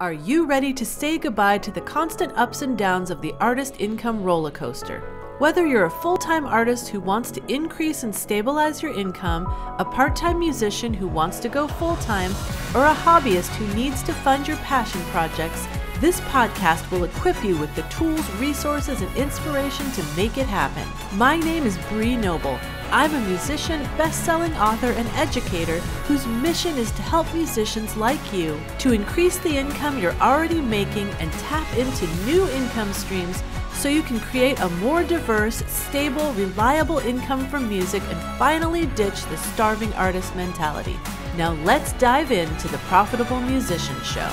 Are you ready to say goodbye to the constant ups and downs of the artist income roller coaster? Whether you're a full-time artist who wants to increase and stabilize your income, a part-time musician who wants to go full-time, or a hobbyist who needs to fund your passion projects, this podcast will equip you with the tools, resources, and inspiration to make it happen. My name is Bree Noble. I'm a musician, best-selling author, and educator whose mission is to help musicians like you to increase the income you're already making and tap into new income streams so you can create a more diverse, stable, reliable income from music and finally ditch the starving artist mentality. Now let's dive into The Profitable Musician Show.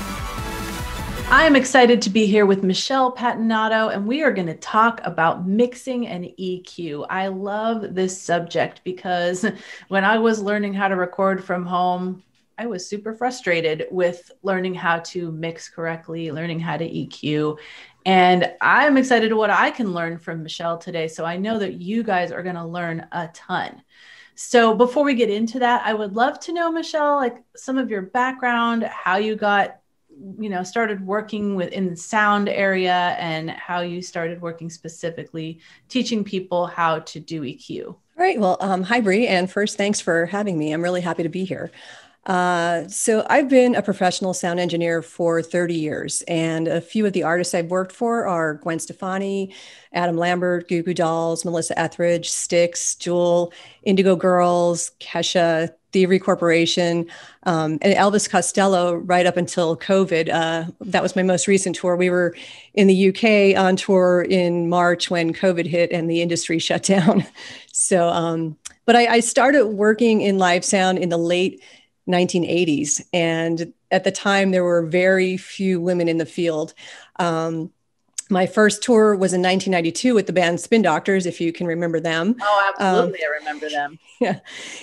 I'm excited to be here with Michelle Pettinato, and we are going to talk about mixing and EQ. I love this subject because when I was learning how to record from home, I was super frustrated with learning how to mix correctly, learning how to EQ. And I'm excited what I can learn from Michelle today. So I know that you guys are going to learn a ton. So before we get into that, I would love to know, Michelle, like some of your background, how you got started working within the sound area and how you started working specifically, teaching people how to do EQ. All right. Well, hi, Bree. And first, thanks for having me. I'm really happy to be here. So I've been a professional sound engineer for 30 years. And a few of the artists I've worked for are Gwen Stefani, Adam Lambert, Goo Goo Dolls, Melissa Etheridge, Styx, Jewel, Indigo Girls, Kesha, Thievery Corporation, and Elvis Costello right up until COVID. That was my most recent tour. We were in the UK on tour in March when COVID hit and the industry shut down. So, but I started working in live sound in the late 1980s. And at the time, there were very few women in the field. My first tour was in 1992 with the band Spin Doctors, if you can remember them. Oh, absolutely. I remember them. Yeah.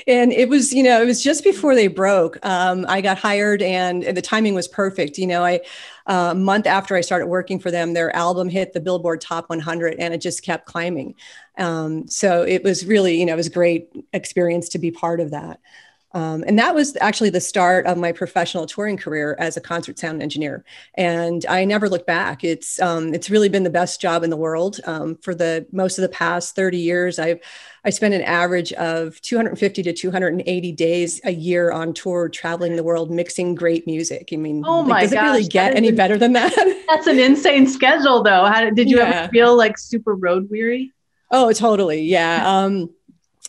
And it was, it was just before they broke. I got hired and the timing was perfect. A month after I started working for them, their album hit the Billboard Top 100 and it just kept climbing. So it was really, it was a great experience to be part of that. And that was actually the start of my professional touring career as a concert sound engineer. And I never looked back. It's really been the best job in the world. For the most of the past 30 years, I spent an average of 250 to 280 days a year on tour, traveling the world, mixing great music. I mean, oh my gosh, does it really get any better than that? That's an insane schedule though. Did you ever feel like super road weary? Oh, totally. Yeah.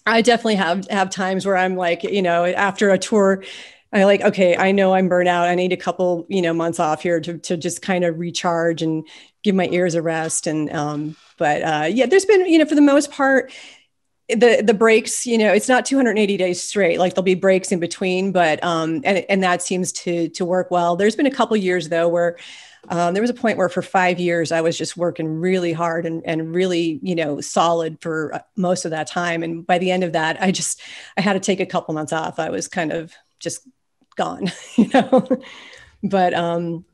I definitely have times where I'm like, after a tour, I like, okay, I know I'm burnt out. I need a couple, months off here to just kind of recharge and give my ears a rest. And, but there's been, for the most part, the breaks, it's not 280 days straight. Like there'll be breaks in between, but, and that seems to work well. There's been a couple years though, where, there was a point where for 5 years, I was just working really hard and really, solid for most of that time. And by the end of that, I had to take a couple months off. I was kind of just gone, but,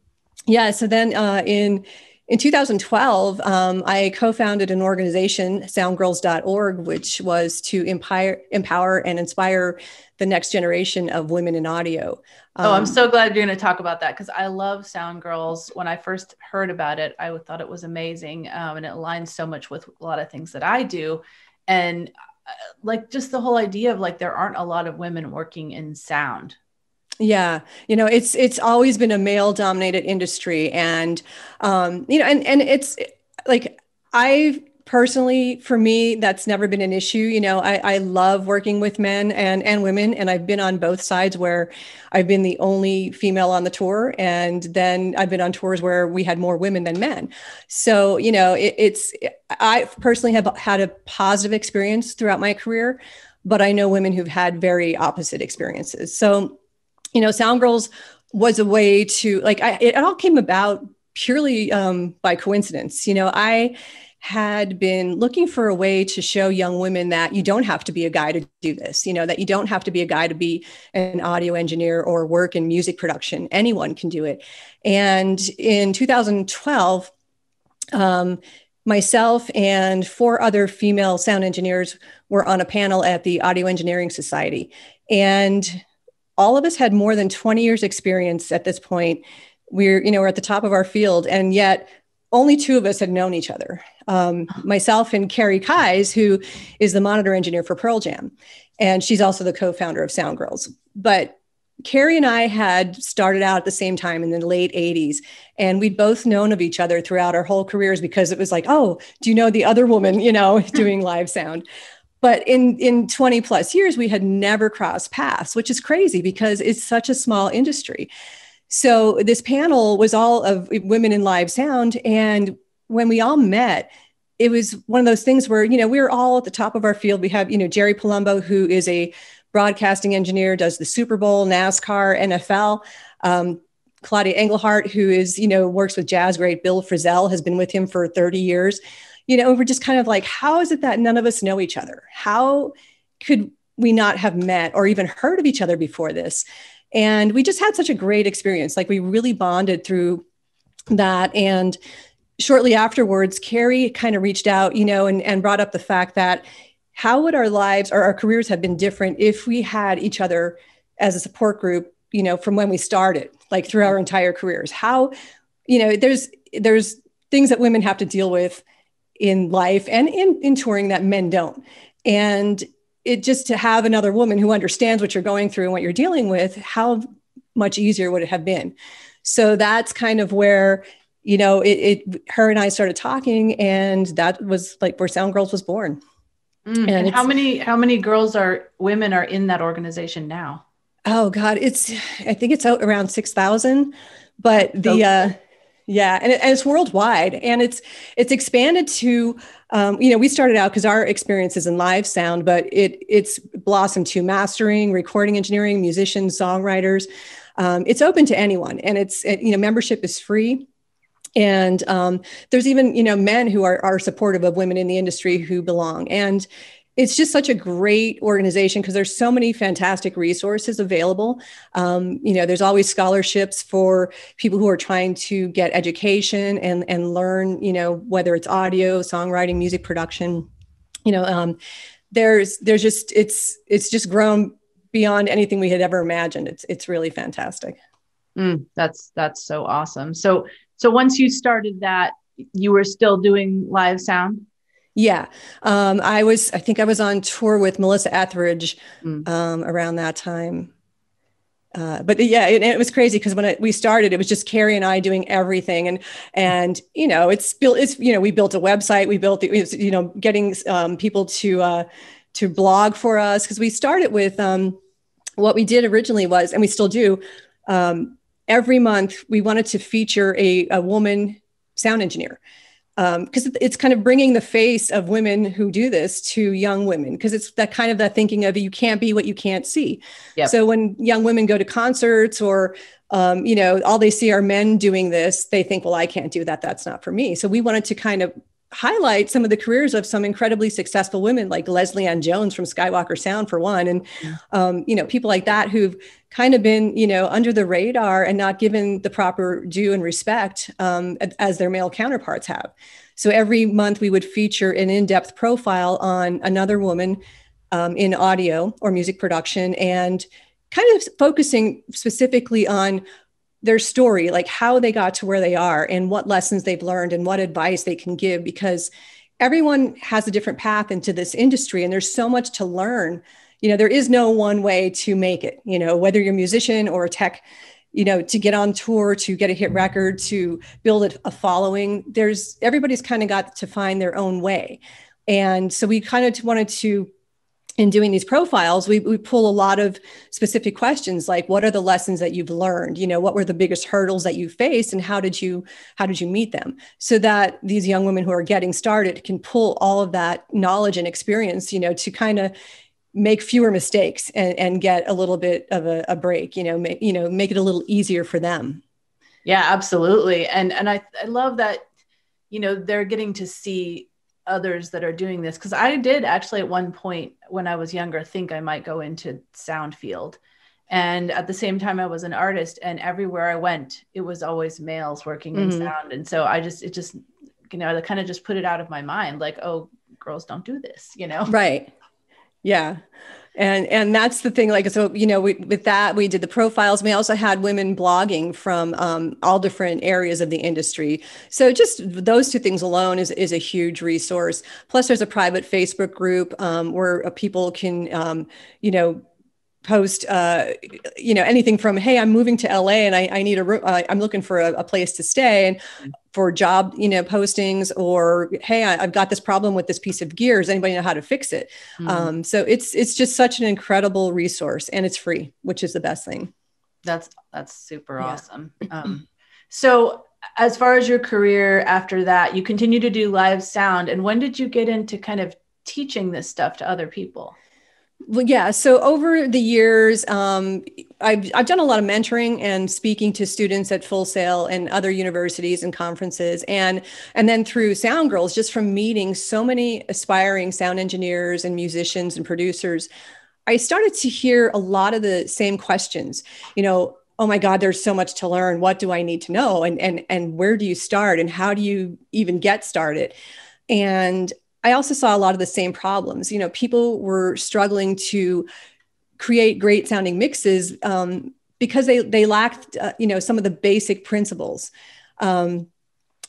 so then, in 2012, I co-founded an organization, SoundGirls.org, which was to empower and inspire the next generation of women in audio. Oh, I'm so glad you're going to talk about that because I love Sound Girls. When I first heard about it, I thought it was amazing, and it aligns so much with a lot of things that I do. And like just the whole idea of like there aren't a lot of women working in sound. Yeah. It's always been a male dominated industry and, and it's like, for me, that's never been an issue. I love working with men and women, and I've been on both sides where I've been the only female on the tour. And then I've been on tours where we had more women than men. So, I personally have had a positive experience throughout my career, but I know women who've had very opposite experiences. So, Sound Girls was a way to it all came about purely by coincidence. I had been looking for a way to show young women that you don't have to be a guy to do this, that you don't have to be a guy to be an audio engineer or work in music production. Anyone can do it. And in 2012, myself and four other female sound engineers were on a panel at the Audio Engineering Society. And all of us had more than 20 years experience at this point we're at the top of our field, and yet only two of us had known each other. Myself and Carrie Kyes, who is the monitor engineer for Pearl Jam, and she's also the co-founder of SoundGirls. But Carrie and I had started out at the same time in the late 80s, and we'd both known of each other throughout our whole careers, because it was like, oh, do you know the other woman, doing live sound? But in 20 plus years, we had never crossed paths, which is crazy because it's such a small industry. So this panel was all of women in live sound. And when we all met, it was one of those things where, we were all at the top of our field. We have, Jerry Palumbo, who is a broadcasting engineer, does the Super Bowl, NASCAR, NFL. Claudia Engelhart, who is, works with jazz great Bill Frisell, has been with him for 30 years. We're just kind of like, how is it that none of us know each other? How could we not have met or even heard of each other before this? And we just had such a great experience. Like, we really bonded through that. And shortly afterwards, Carrie kind of reached out, and brought up the fact that how would our lives or our careers have been different if we had each other as a support group, from when we started, like through our entire careers? How, there's things that women have to deal with in life and in touring that men don't. And it just to have another woman who understands what you're going through and what you're dealing with, how much easier would it have been? So that's kind of where, her and I started talking, and that was like where SoundGirls was born. And how many girls are women are in that organization now? Oh God, I think it's out around 6,000, but and it's worldwide, and it's expanded to, we started out because our experience is in live sound, but it's blossomed to mastering, recording engineering, musicians, songwriters. It's open to anyone, and membership is free. And there's even, men who are supportive of women in the industry who belong. And it's just such a great organization because there's so many fantastic resources available. There's always scholarships for people who are trying to get education and learn, whether it's audio, songwriting, music production. There's just, it's just grown beyond anything we had ever imagined. It's really fantastic. That's so awesome. So once you started that, you were still doing live sound? Yeah. I think I was on tour with Melissa Etheridge around that time. It was crazy because when we started, it was just Carrie and I doing everything. And, we built a website, getting people to blog for us. Cause we started with, what we did originally was, and we still do, every month, we wanted to feature a woman sound engineer because it's kind of bringing the face of women who do this to young women, because it's that kind of that thinking of you can't be what you can't see. Yep. So when young women go to concerts or, all they see are men doing this, they think, well, I can't do that. That's not for me. So we wanted to kind of highlight some of the careers of some incredibly successful women like Leslie Ann Jones from Skywalker Sound, for one. And, people like that who've kind of been, under the radar and not given the proper due and respect as their male counterparts have. So every month we would feature an in-depth profile on another woman in audio or music production, and kind of focusing specifically on their story, like how they got to where they are and what lessons they've learned and what advice they can give, because everyone has a different path into this industry and there's so much to learn. There is no one way to make it, whether you're a musician or a tech, to get on tour, to get a hit record, to build a following. Everybody's kind of got to find their own way. And so we kind of wanted to, in doing these profiles, we pull a lot of specific questions like, what are the lessons that you've learned? What were the biggest hurdles that you faced, and how did you meet them? So that these young women who are getting started can pull all of that knowledge and experience, to kind of make fewer mistakes and get a little bit of a break, make it a little easier for them. Yeah, absolutely. And I love that, they're getting to see others that are doing this, because I did actually at one point when I was younger think I might go into sound field, and at the same time I was an artist, and everywhere I went it was always males working in sound, and so I just I kind of just put it out of my mind, like, oh, girls don't do this, right? Yeah. And that's the thing, like, so, you know, with that, we did the profiles. We also had women blogging from all different areas of the industry. So just those two things alone is a huge resource. Plus there's a private Facebook group where people can, you know, post, you know, anything from, hey, I'm moving to LA and I need I'm looking for a place to stay, and for job, you know, postings, or, hey, I've got this problem with this piece of gear. Does anybody know how to fix it? Mm-hmm. So it's just such an incredible resource, and it's free, which is the best thing. That's super awesome. So as far as your career after that, you continue to do live sound. And when did you get into kind of teaching this stuff to other people? Well, yeah. So over the years, I've done a lot of mentoring and speaking to students at Full Sail and other universities and conferences. And then through Sound Girls, just from meeting so many aspiring sound engineers and musicians and producers, I started to hear a lot of the same questions, you know, oh my God, there's so much to learn. What do I need to know? And where do you start? And how do you even get started? And I also saw a lot of the same problems. You know, people were struggling to create great sounding mixes because they lacked, you know, some of the basic principles. And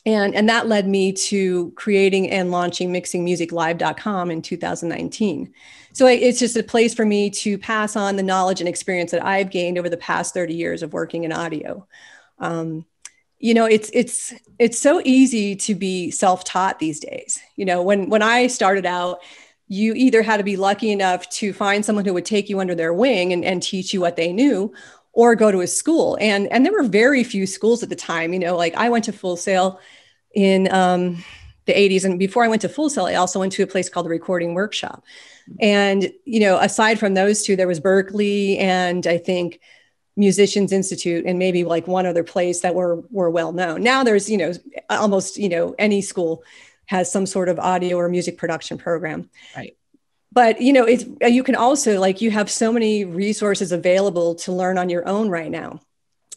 that led me to creating and launching mixingmusiclive.com in 2019. So it's just a place for me to pass on the knowledge and experience that I've gained over the past 30 years of working in audio. You know, it's so easy to be self-taught these days. You know, when I started out, you either had to be lucky enough to find someone who would take you under their wing and teach you what they knew, or go to a school. And there were very few schools at the time. You know, like I went to Full Sail in the 80s. And before I went to Full Sail, I also went to a place called the Recording Workshop. And, you know, aside from those two, there was Berkeley and I think Musicians Institute, and maybe like one other place that were well known. Now there's, you know, almost, you know, any school has some sort of audio or music production program. Right. But, you know, you can also, like, you have so many resources available to learn on your own right now.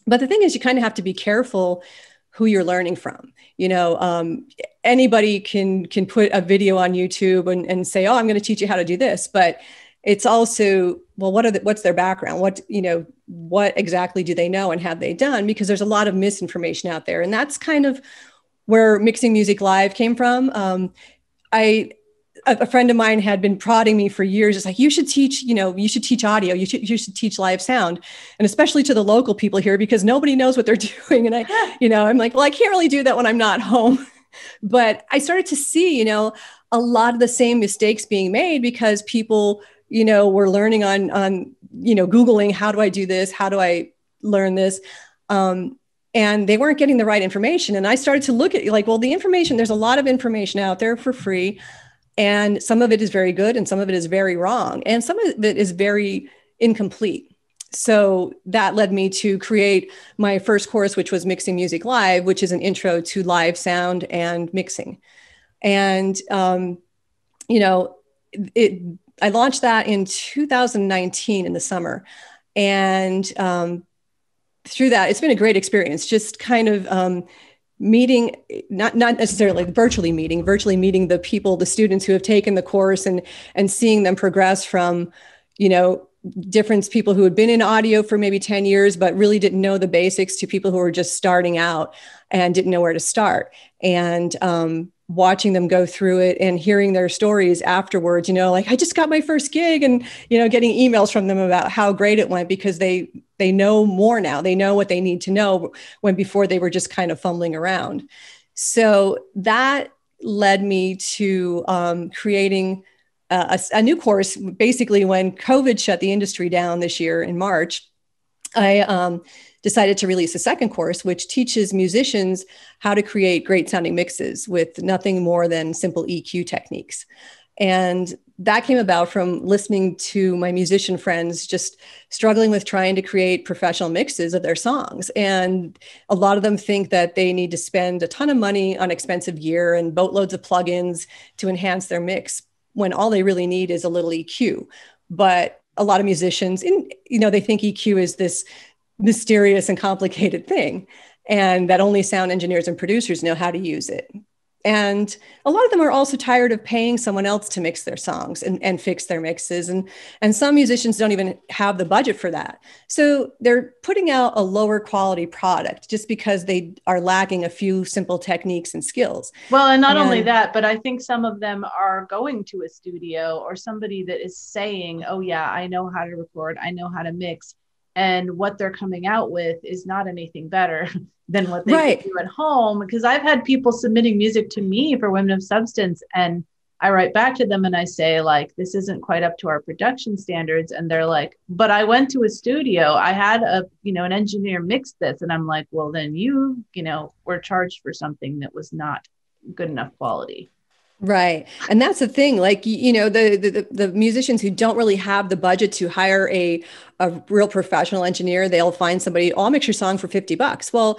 But the thing is, you kind of have to be careful who you're learning from. You know, anybody can put a video on YouTube and say, oh, I'm going to teach you how to do this. But it's also, well, what's their background? What exactly do they know, and have they done? Because there's a lot of misinformation out there. And that's kind of where Mixing Music Live came from. A friend of mine had been prodding me for years. It's like, you should teach audio. You should teach live sound, and especially to the local people here, because nobody knows what they're doing. And I'm like, well, I can't really do that when I'm not home. But I started to see, you know, a lot of the same mistakes being made because people, you know, we're learning on, you know, Googling, how do I do this? How do I learn this? And they weren't getting the right information. And I started to look at, like, well, the information, there's a lot of information out there for free. And some of it is very good, and some of it is very wrong, and some of it is very incomplete. So that led me to create my first course, which was Mixing Music Live, which is an intro to live sound and mixing. And, you know, I launched that in 2019 in the summer. And through that, it's been a great experience, just kind of meeting, not necessarily virtually meeting the people, the students who have taken the course, and seeing them progress from, you know, different people who had been in audio for maybe 10 years, but really didn't know the basics, to people who were just starting out and didn't know where to start. And watching them go through it and hearing their stories afterwards, you know, like, I just got my first gig, and, you know, getting emails from them about how great it went, because they know more now. They know what they need to know, when before they were just kind of fumbling around. So that led me to creating a new course. Basically, when COVID shut the industry down this year in March, I decided to release a second course, which teaches musicians how to create great sounding mixes with nothing more than simple EQ techniques. And that came about from listening to my musician friends just struggling with trying to create professional mixes of their songs. And a lot of them think that they need to spend a ton of money on expensive gear and boatloads of plugins to enhance their mix, when all they really need is a little EQ. But a lot of musicians, you know, they think EQ is this mysterious and complicated thing, and that only sound engineers and producers know how to use it. And a lot of them are also tired of paying someone else to mix their songs and fix their mixes. And some musicians don't even have the budget for that. So they're putting out a lower quality product just because they are lacking a few simple techniques and skills. Well, and not only that, but I think some of them are going to a studio or somebody that is saying, oh yeah, I know how to record, I know how to mix. And what they're coming out with is not anything better than what they can do at home. Because I've had people submitting music to me for Women of Substance, and I write back to them and I say, like, this isn't quite up to our production standards. And they're like, but I went to a studio, I had an engineer mix this. And I'm like, well, then you were charged for something that was not good enough quality. Right. And that's the thing, like, the musicians who don't really have the budget to hire a real professional engineer, they'll find somebody, I'll mix your song for $50. Well,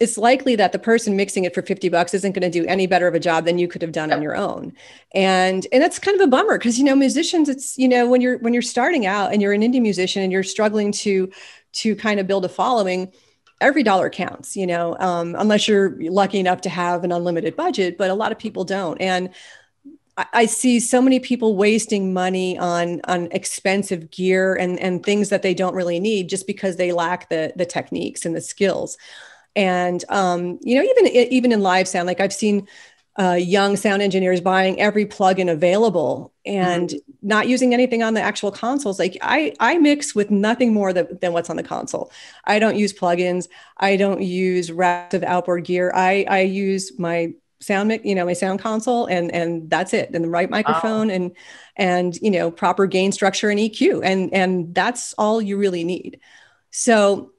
it's likely that the person mixing it for $50 isn't going to do any better of a job than you could have done on your own. And that's kind of a bummer because, musicians, it's, when you're starting out and you're an indie musician and you're struggling to kind of build a following, every dollar counts, unless you're lucky enough to have an unlimited budget, but a lot of people don't. And I see so many people wasting money on expensive gear and things that they don't really need just because they lack the techniques and the skills. And, even in live sound, like I've seen young sound engineers buying every plugin available and not using anything on the actual consoles. Like I mix with nothing more than what's on the console. I don't use plugins. I don't use racks of outboard gear. I use my sound mix, my sound console, and that's it. And the right microphone and proper gain structure and EQ. And that's all you really need. So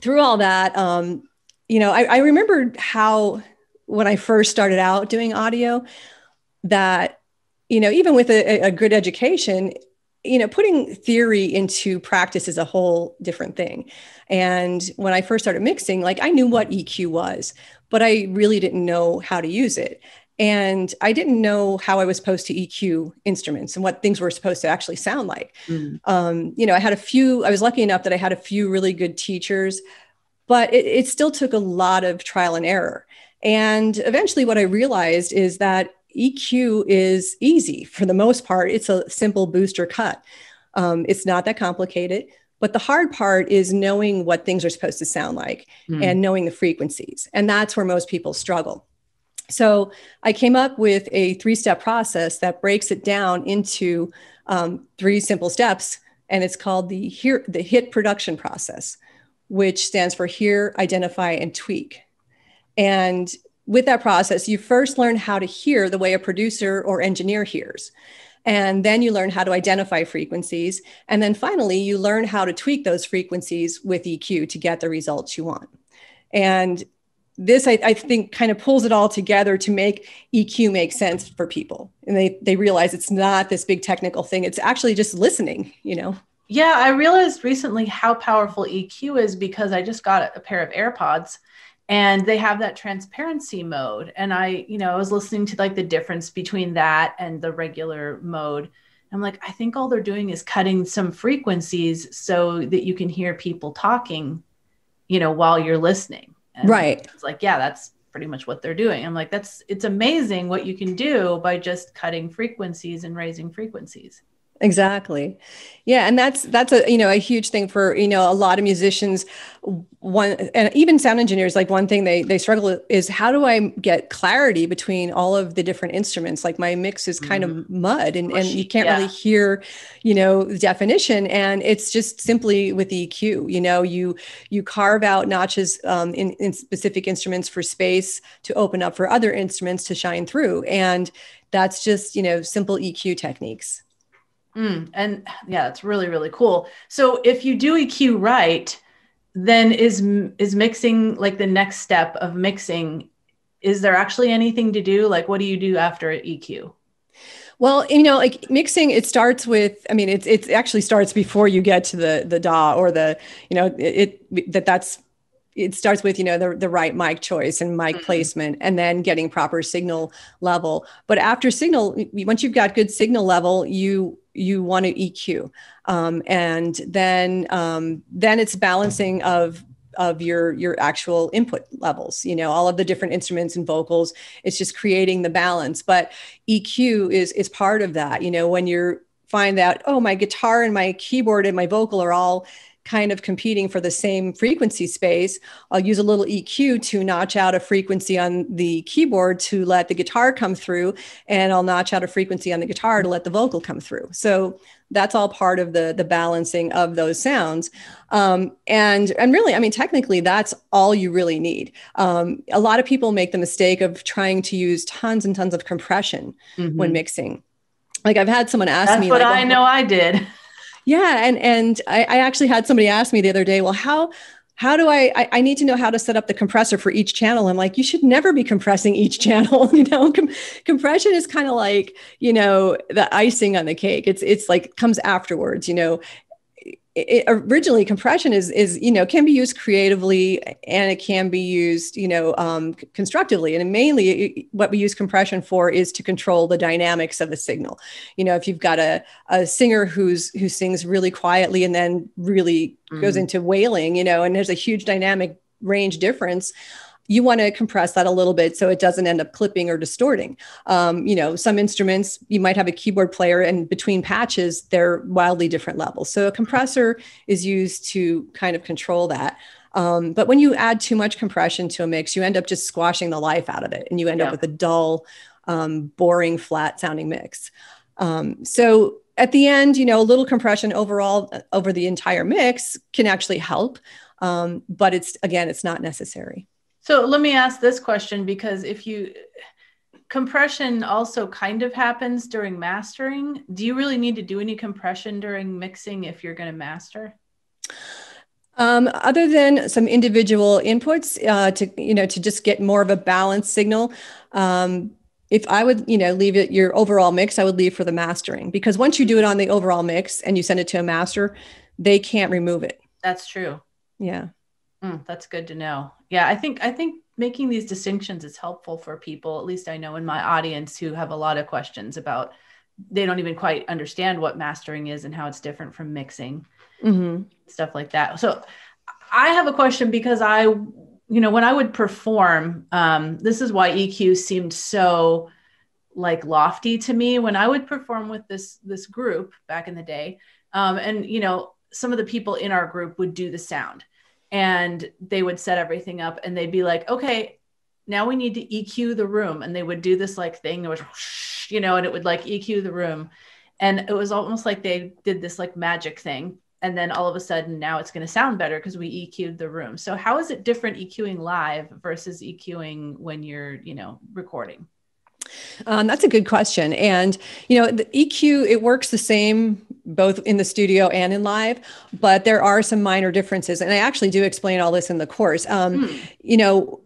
through all that, I remembered how, when I first started out doing audio, that, even with a good education, putting theory into practice is a whole different thing. And when I first started mixing, like I knew what EQ was, but I really didn't know how to use it. And I didn't know how I was supposed to EQ instruments and what things were supposed to actually sound like. I was lucky enough that I had a few really good teachers, but it still took a lot of trial and error. And eventually what I realized is that EQ is easy for the most part. It's a simple booster cut. It's not that complicated, but the hard part is knowing what things are supposed to sound like and knowing the frequencies. And that's where most people struggle. So I came up with a 3-step process that breaks it down into 3 simple steps. And it's called the HIT Production Process, which stands for Hear, Identify, and Tweak. And with that process, you first learn how to hear the way a producer or engineer hears. And then you learn how to identify frequencies. And then finally, you learn how to tweak those frequencies with EQ to get the results you want. And this, I think, kind of pulls it all together to make EQ make sense for people. And they realize it's not this big technical thing. It's actually just listening, Yeah, I realized recently how powerful EQ is because I just got a pair of AirPods. And they have that transparency mode. And I was listening to like the difference between that and the regular mode. I'm like, I think all they're doing is cutting some frequencies so that you can hear people talking, while you're listening. And right. It's like, yeah, that's pretty much what they're doing. I'm like, it's amazing what you can do by just cutting frequencies and raising frequencies. Exactly. Yeah. And that's a huge thing for, a lot of musicians, and even sound engineers, like one thing they struggle with is how do I get clarity between all of the different instruments? Like my mix is kind of mud and you can't really hear, the definition. And it's just simply with EQ, you carve out notches in specific instruments for space to open up for other instruments to shine through. And that's just, simple EQ techniques. And yeah, that's really, really cool. So if you do EQ right, then is mixing like the next step of mixing? Is there actually anything to do? Like, what do you do after EQ? Well, like mixing, it starts with, I mean, it actually starts before you get to the DAW or it starts with, the right mic choice and mic placement and then getting proper signal level. But after signal, once you've got good signal level, you want to EQ. And then it's balancing of of your actual input levels, you know, all of the different instruments and vocals. It's just creating the balance. But EQ is part of that. You know, when you find out, oh, my guitar and my keyboard and my vocal are all kind of competing for the same frequency space, I'll use a little EQ to notch out a frequency on the keyboard to let the guitar come through, and I'll notch out a frequency on the guitar to let the vocal come through. So that's all part of the balancing of those sounds. And really, I mean, technically, that's all you really need. A lot of people make the mistake of trying to use tons and tons of compression when mixing. Like, I've had someone ask me. That's what I know I did. Yeah. And I actually had somebody ask me the other day, well, how do I need to know how to set up the compressor for each channel. I'm like, you should never be compressing each channel. You know, compression is kind of like, you know, the icing on the cake. It's like comes afterwards, you know. It originally, compression is, you know, can be used creatively, and it can be used, you know, constructively. And mainly what we use compression for is to control the dynamics of a signal. You know, if you've got a singer who sings really quietly and then really goes into wailing, you know, and there's a huge dynamic range difference, you want to compress that a little bit so it doesn't end up clipping or distorting. You know, some instruments, you might have a keyboard player, and between patches, they're wildly different levels. So a compressor is used to kind of control that. But when you add too much compression to a mix, you end up just squashing the life out of it, and you end up with a dull, boring, flat sounding mix. So at the end, you know, a little compression overall over the entire mix can actually help. But it's, again, it's not necessary. So let me ask this question, because if you, compression also kind of happens during mastering. Do you really need to do any compression during mixing if you're going to master? Other than some individual inputs to just get more of a balanced signal. If I would, you know, leave it your overall mix, I would leave for the mastering, because once you do it on the overall mix and you send it to a master, they can't remove it. That's true. Yeah. That's good to know. Yeah, I think making these distinctions is helpful for people, at least I know in my audience, who have a lot of questions about, they don't even quite understand what mastering is and how it's different from mixing, stuff like that. So I have a question, because I, you know, when I would perform, this is why EQ seemed so like lofty to me when I would perform with this group back in the day. And, you know, some of the people in our group would do the sound. And they would set everything up, and they'd be like, okay, now we need to EQ the room. And they would do this like thing, it was, you know, and it would like EQ the room. And it was almost like they did this like magic thing. And then all of a sudden now it's going to sound better because we EQ'd the room. So how is it different EQing live versus EQing when you're, you know, recording? That's a good question. And, you know, the EQ, it works the same both in the studio and in live, but there are some minor differences. And I actually do explain all this in the course. You know,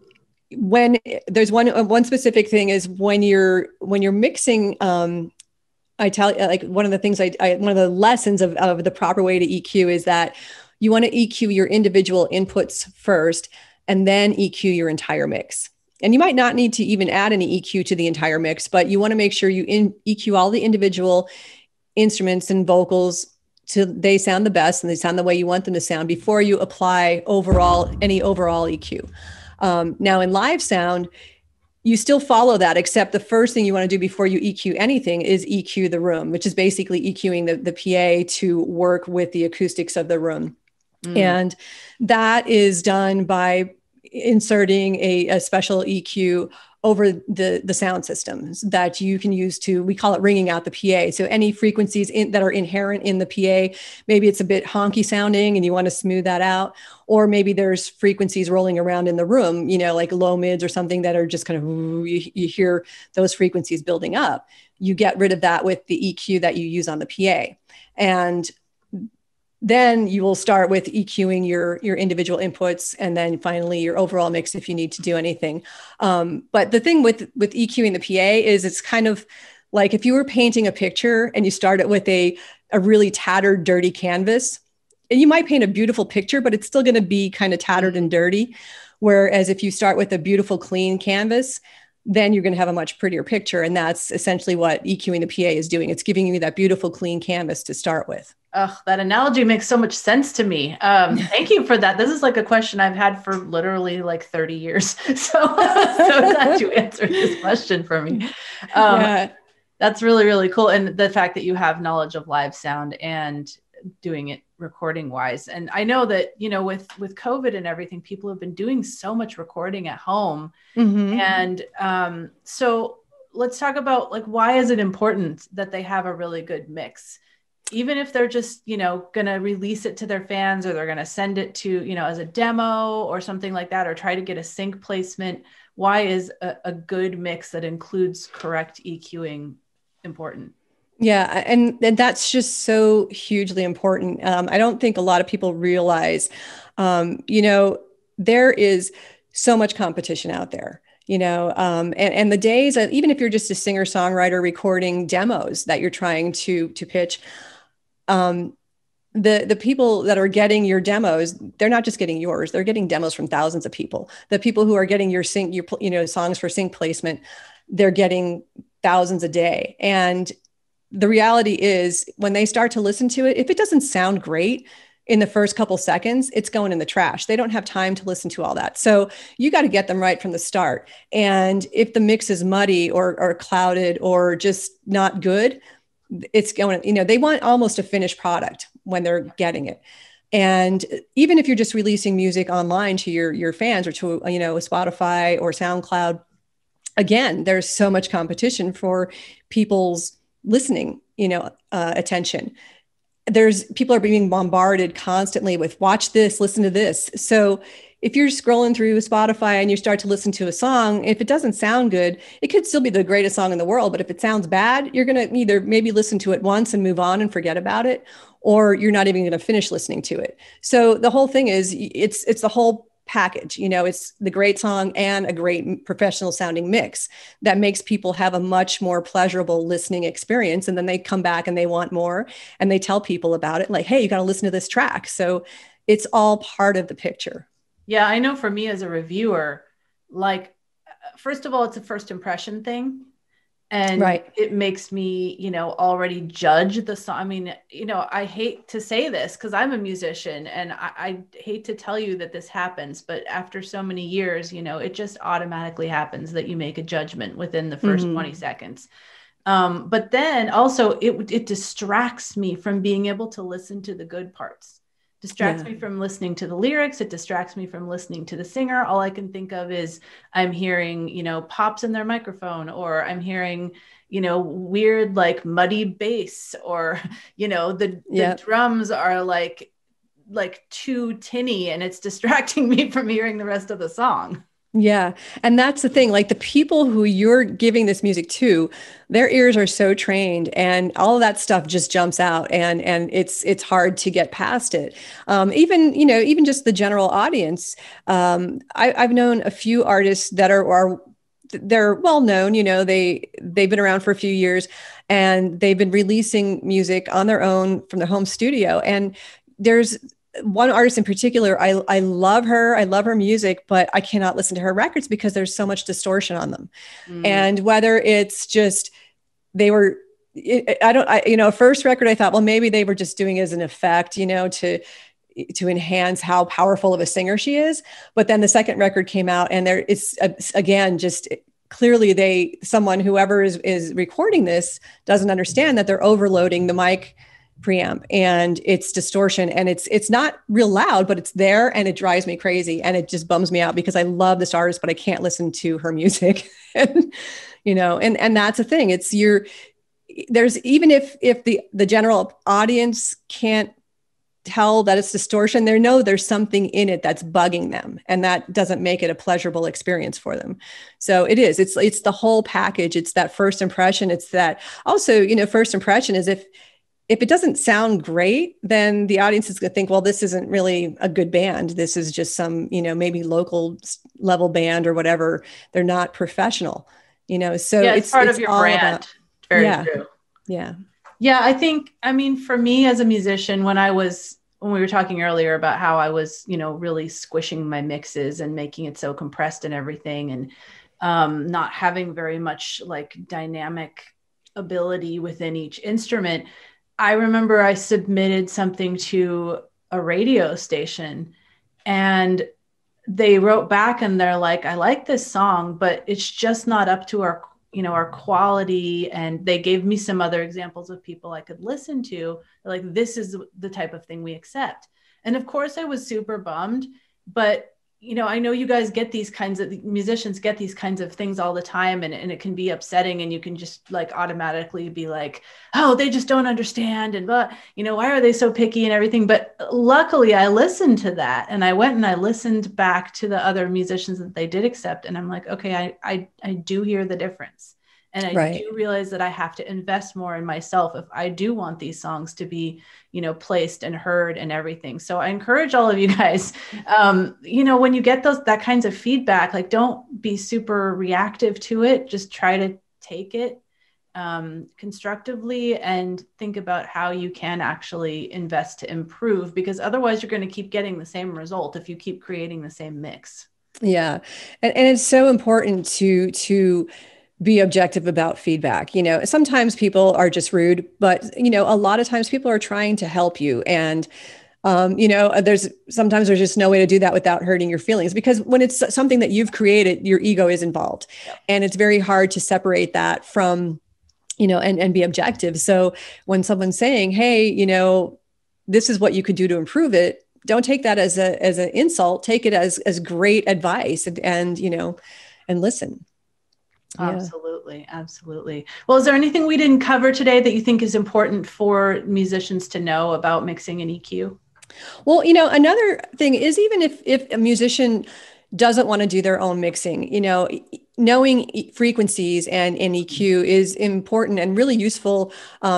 when there's one specific thing is when you're mixing, I tell you, like one of the things one of the lessons of the proper way to EQ is that you want to EQ your individual inputs first, and then EQ your entire mix. And you might not need to even add any EQ to the entire mix, but you want to make sure you EQ all the individual instruments and vocals till they sound the best and they sound the way you want them to sound before you apply any overall EQ. Now in live sound, you still follow that, except the first thing you want to do before you EQ anything is EQ the room, which is basically EQing the PA to work with the acoustics of the room. And that is done by inserting a special EQ over the sound systems that you can use to, we call it ringing out the PA. So any frequencies that are inherent in the PA, maybe it's a bit honky sounding and you want to smooth that out, or maybe there's frequencies rolling around in the room, you know, like low mids or something that are just kind of, you hear those frequencies building up. You get rid of that with the EQ that you use on the PA. And then you will start with EQing your individual inputs, and then finally your overall mix if you need to do anything. But the thing with EQing the PA is it's kind of like if you were painting a picture and you started with a really tattered, dirty canvas, and you might paint a beautiful picture, but it's still going to be kind of tattered and dirty. Whereas if you start with a beautiful, clean canvas, then you're going to have a much prettier picture. And that's essentially what EQing the PA is doing. It's giving you that beautiful, clean canvas to start with. Oh, that analogy makes so much sense to me. Thank you for that. This is like a question I've had for literally like 30 years. So glad you answered this question for me. Yeah. That's really, really cool. And the fact that you have knowledge of live sound and doing it recording wise. And I know that, you know, with COVID and everything, people have been doing so much recording at home. Mm-hmm. And so let's talk about like, why is it important that they have a really good mix? Even if they're just, you know, going to release it to their fans, or they're going to send it to, you know, as a demo or something like that, or try to get a sync placement, why is a good mix that includes correct EQing important? Yeah. And that's just so hugely important. I don't think a lot of people realize, you know, there is so much competition out there. You know, and the days, even if you're just a singer songwriter recording demos that you're trying to pitch, the people that are getting your demos, they're not just getting yours; they're getting demos from thousands of people. The people who are getting your sync, you know, songs for sync placement, they're getting thousands a day. And the reality is, when they start to listen to it, if it doesn't sound great in the first couple seconds, it's going in the trash. They don't have time to listen to all that. So you got to get them right from the start. And if the mix is muddy or clouded or just not good, it's going, you know, they want almost a finished product when they're getting it. And even if you're just releasing music online to your fans or to, you know, Spotify or SoundCloud, again, there's so much competition for people's listening, you know, attention. People are being bombarded constantly with watch this, listen to this. So if you're scrolling through Spotify and you start to listen to a song, if it doesn't sound good, it could still be the greatest song in the world. But if it sounds bad, you're going to either maybe listen to it once and move on and forget about it, or you're not even going to finish listening to it. So the whole thing is it's the whole package, you know, it's the great song and a great professional sounding mix that makes people have a much more pleasurable listening experience. And then they come back and they want more and they tell people about it, like, hey, you got to listen to this track. So it's all part of the picture. Yeah. I know for me as a reviewer, like, first of all, it's a first impression thing. And right. It makes me, you know, already judge the song. I mean, you know, I hate to say this because I'm a musician and I hate to tell you that this happens, but after so many years, you know, it just automatically happens that you make a judgment within the first 20 seconds. But then also it distracts me from being able to listen to the good parts. Distracts me from listening to the lyrics. It distracts me from listening to the singer. All I can think of is I'm hearing, you know, pops in their microphone, or I'm hearing, you know, weird, like muddy bass, or, you know, the drums are like too tinny and it's distracting me from hearing the rest of the song. Yeah. And that's the thing, like the people who you're giving this music to, their ears are so trained and all of that stuff just jumps out and it's hard to get past it. Even just the general audience. I've known a few artists that are they're well known, you know, they've been around for a few years and they've been releasing music on their own from their home studio. And there's one artist in particular, I love her. I love her music, but I cannot listen to her records because there's so much distortion on them. And whether it's just, first record, I thought, well, maybe they were just doing it as an effect, you know, to enhance how powerful of a singer she is. But then the second record came out and there is again, just clearly whoever is recording this doesn't understand that they're overloading the mic preamp and it's distortion and it's not real loud, but it's there and it drives me crazy and it just bums me out because I love this artist, but I can't listen to her music. and that's the thing. Even if the general audience can't tell that it's distortion, they know there's something in it that's bugging them and that doesn't make it a pleasurable experience for them. So it is, it's the whole package. It's that first impression. It's that also, you know, first impression is if it doesn't sound great, then the audience is going to think, well, this isn't really a good band. This is just some, you know, maybe local level band or whatever. They're not professional, you know, so it's part of your brand. Very true. Yeah. Yeah. For me as a musician, when we were talking earlier about how I was, you know, really squishing my mixes and making it so compressed and everything and not having very much like dynamic ability within each instrument, I remember I submitted something to a radio station and they wrote back and they're like, I like this song, but it's just not up to our, you know, our quality. And they gave me some other examples of people I could listen to. They're like, this is the type of thing we accept. And of course I was super bummed, but you know, I know you guys get these kinds of, musicians get these kinds of things all the time, and it can be upsetting, and you can just like automatically be like, oh, they just don't understand. And, but you know, why are they so picky and everything? But luckily I listened to that, and I went and I listened back to the other musicians that they did accept. And I'm like, okay, I do hear the difference. And I right. do realize that I have to invest more in myself if I do want these songs to be, you know, placed and heard and everything. So I encourage all of you guys, you know, when you get those, that kinds of feedback, like don't be super reactive to it. Just try to take it constructively and think about how you can actually invest to improve, because otherwise you're going to keep getting the same result if you keep creating the same mix. Yeah. And it's so important to be objective about feedback. You know, sometimes people are just rude, but you know, a lot of times people are trying to help you. And, you know, sometimes there's just no way to do that without hurting your feelings, because when it's something that you've created, your ego is involved, and it's very hard to separate that from, you know, and be objective. So when someone's saying, hey, you know, this is what you could do to improve it, don't take that as an insult, take it as great advice and, you know, and listen. Yeah. Absolutely. Absolutely. Well, is there anything we didn't cover today that you think is important for musicians to know about mixing and EQ? Well, you know, another thing is, even if a musician doesn't want to do their own mixing, you know, knowing frequencies and EQ is important and really useful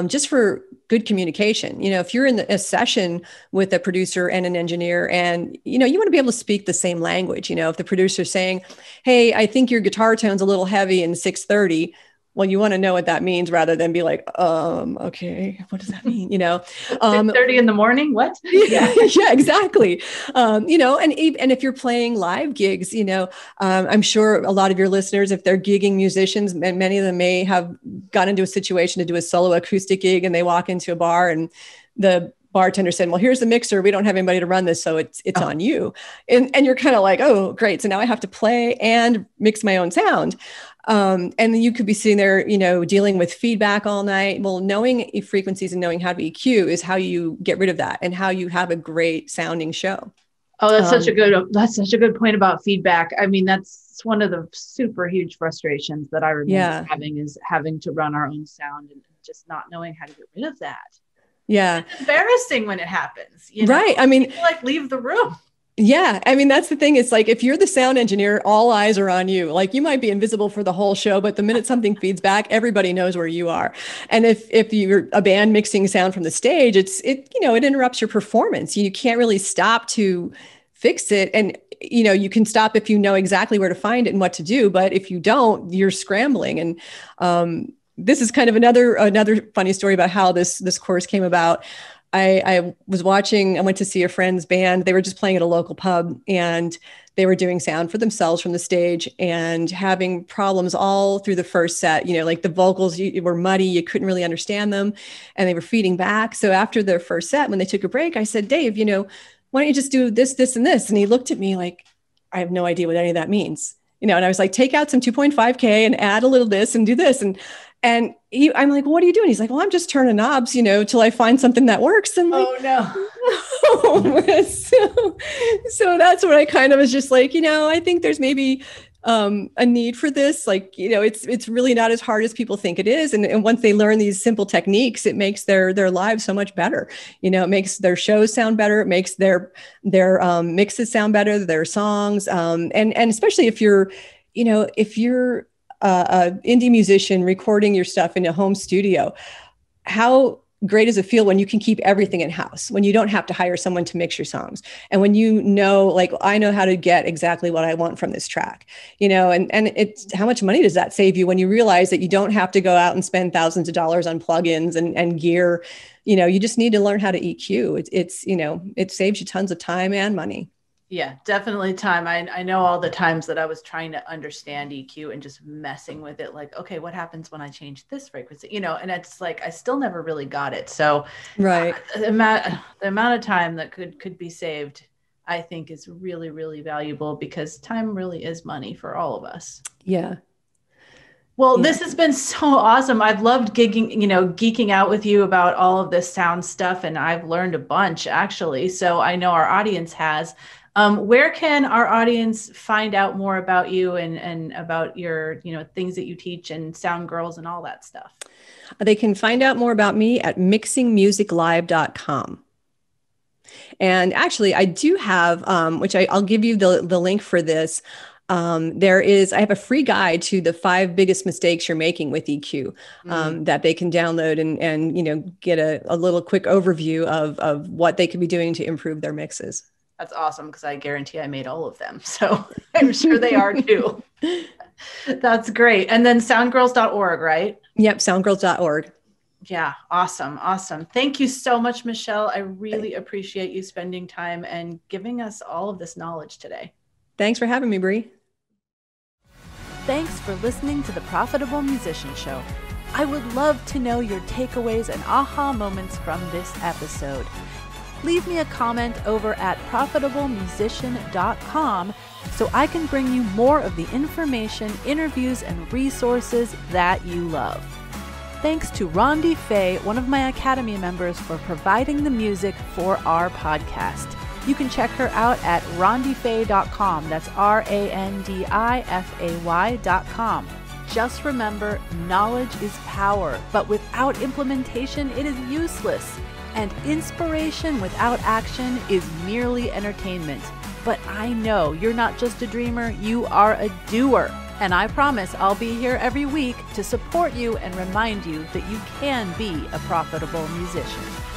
just for good communication. You know, if you're in a session with a producer and an engineer, and, you know, you want to be able to speak the same language. You know, if the producer's saying, hey, I think your guitar tone's a little heavy in 630, well, you want to know what that means rather than be like, okay, what does that mean? You know, 6:30 in the morning, what? yeah, exactly. You know, and if you're playing live gigs, you know, I'm sure a lot of your listeners, if they're gigging musicians, and many of them may have gotten into a situation to do a solo acoustic gig, and they walk into a bar and the bartender said, well, here's the mixer, we don't have anybody to run this, so it's on you. And you're kind of like, oh, great. So now I have to play and mix my own sound. And you could be sitting there, you know, dealing with feedback all night. Well, knowing frequencies and knowing how to EQ is how you get rid of that and how you have a great sounding show. Oh, that's such a good point about feedback. I mean, that's one of the super huge frustrations that I remember having to run our own sound and just not knowing how to get rid of that. Yeah. It's embarrassing when it happens. You know? Right. I mean, people like leave the room. Yeah. I mean, that's the thing. It's like, if you're the sound engineer, all eyes are on you. Like, you might be invisible for the whole show, but the minute something feeds back, everybody knows where you are. And if you're a band mixing sound from the stage, it interrupts your performance. You can't really stop to fix it. And, you know, you can stop if you know exactly where to find it and what to do, but if you don't, you're scrambling. And, this is kind of another funny story about how this course came about. I went to see a friend's band. They were just playing at a local pub, and they were doing sound for themselves from the stage and having problems all through the first set. You know, like the vocals were muddy. You couldn't really understand them, and they were feeding back. So after their first set, when they took a break, I said, Dave, you know, why don't you just do this, this, and this? And he looked at me like, I have no idea what any of that means. You know, and I was like, take out some 2.5K and add a little this and do this. And I'm like, what are you doing? He's like, well, I'm just turning knobs, you know, till I find something that works. And like, oh no. so that's what I kind of was just like, you know, I think there's maybe a need for this. Like, you know, it's really not as hard as people think it is. And once they learn these simple techniques, it makes their lives so much better. You know, it makes their shows sound better. It makes their mixes sound better, their songs. And especially if you're an indie musician recording your stuff in a home studio, how great does it feel when you can keep everything in house, when you don't have to hire someone to mix your songs, and when you know, like, I know how to get exactly what I want from this track, you know, and it's, how much money does that save you when you realize that you don't have to go out and spend thousands of dollars on plugins and gear? You know, you just need to learn how to EQ. It saves you tons of time and money. Yeah, definitely time. I know all the times that I was trying to understand EQ and just messing with it. Like, okay, what happens when I change this frequency? You know, and it's like, I still never really got it. So right. The amount of time that could be saved, I think, is really, really valuable, because time really is money for all of us. Yeah. Well, This has been so awesome. I've loved geeking out with you about all of this sound stuff. And I've learned a bunch, actually. So I know our audience has. Where can our audience find out more about you and about your, things that you teach and Sound Girls and all that stuff? They can find out more about me at mixingmusiclive.com. And actually, I do have, which I'll give you the link for this. I have a free guide to the 5 biggest mistakes you're making with EQ, that they can download and get a little quick overview of what they could be doing to improve their mixes. That's awesome, because I guarantee I made all of them. So I'm sure they are too. That's great. And then SoundGirls.org, right? Yep, SoundGirls.org. Yeah, awesome. Awesome. Thank you so much, Michelle. I really appreciate you spending time and giving us all of this knowledge today. Thanks for having me, Bree. Thanks for listening to The Profitable Musician Show. I would love to know your takeaways and aha moments from this episode. Leave me a comment over at profitablemusician.com so I can bring you more of the information, interviews, and resources that you love. Thanks to Rondi Fay, one of my Academy members, for providing the music for our podcast. You can check her out at RondiFay.com. That's RANDIFAY.com. Just remember, knowledge is power, but without implementation, it is useless. And inspiration without action is merely entertainment. But I know you're not just a dreamer, you are a doer. And I promise I'll be here every week to support you and remind you that you can be a profitable musician.